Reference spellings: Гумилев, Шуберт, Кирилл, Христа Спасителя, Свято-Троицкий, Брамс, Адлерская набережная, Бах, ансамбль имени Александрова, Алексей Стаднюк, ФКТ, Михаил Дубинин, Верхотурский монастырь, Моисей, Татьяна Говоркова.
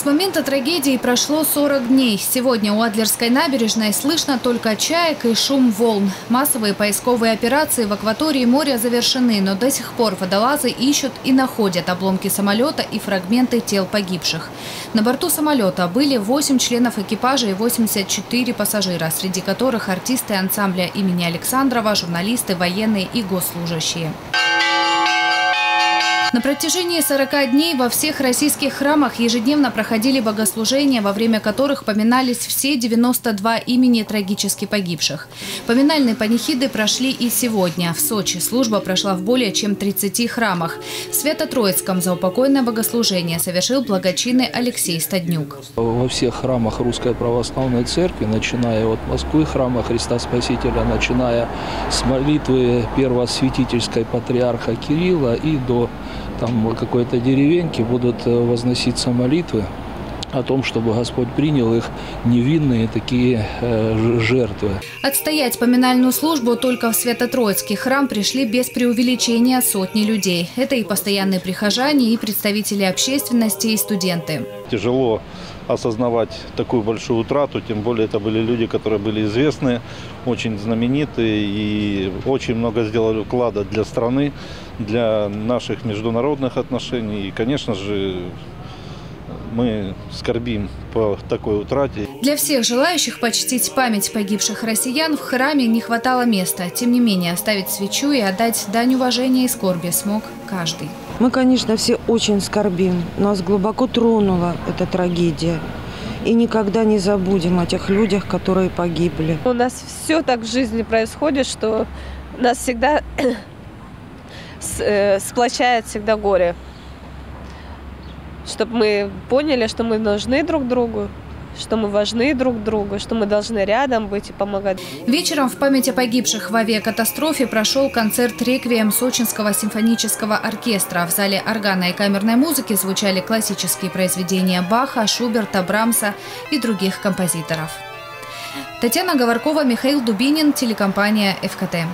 С момента трагедии прошло 40 дней. Сегодня у Адлерской набережной слышно только чаек и шум волн. Массовые поисковые операции в акватории моря завершены, но до сих пор водолазы ищут и находят обломки самолета и фрагменты тел погибших. На борту самолета были 8 членов экипажа и 84 пассажира, среди которых артисты ансамбля имени Александрова, журналисты, военные и госслужащие. На протяжении 40 дней во всех российских храмах ежедневно проходили богослужения, во время которых поминались все 92 имени трагически погибших. Поминальные панихиды прошли и сегодня. В Сочи служба прошла в более чем 30 храмах. В Свято-Троицком заупокойное богослужение совершил благочинный Алексей Стаднюк. Во всех храмах Русской Православной Церкви, начиная от Москвы, храма Христа Спасителя, начиная с молитвы первосвятительской патриарха Кирилла и до там какой-то деревеньки будут возноситься молитвы о том, чтобы Господь принял их невинные такие жертвы. Отстоять поминальную службу только в Свято-Троицкий храм пришли без преувеличения сотни людей. Это и постоянные прихожане, и представители общественности, и студенты. Тяжело осознавать такую большую утрату, тем более это были люди, которые были известны, очень знаменитые и очень много сделали вклада для страны, для наших международных отношений. И, конечно же, мы скорбим по такой утрате. Для всех желающих почтить память погибших россиян в храме не хватало места. Тем не менее, оставить свечу и отдать дань уважения и скорби смог каждый. Мы, конечно, все очень скорбим. Нас глубоко тронула эта трагедия. И никогда не забудем о тех людях, которые погибли. У нас все так в жизни происходит, что нас всегда сплочает всегда горе. Чтобы мы поняли, что мы нужны друг другу, что мы важны друг другу, что мы должны рядом быть и помогать. Вечером в память о погибших в авиакатастрофе прошел концерт «Реквием» Сочинского симфонического оркестра. В зале органа и камерной музыки звучали классические произведения Баха, Шуберта, Брамса и других композиторов. Татьяна Говоркова, Михаил Дубинин, телекомпания «ФКТ».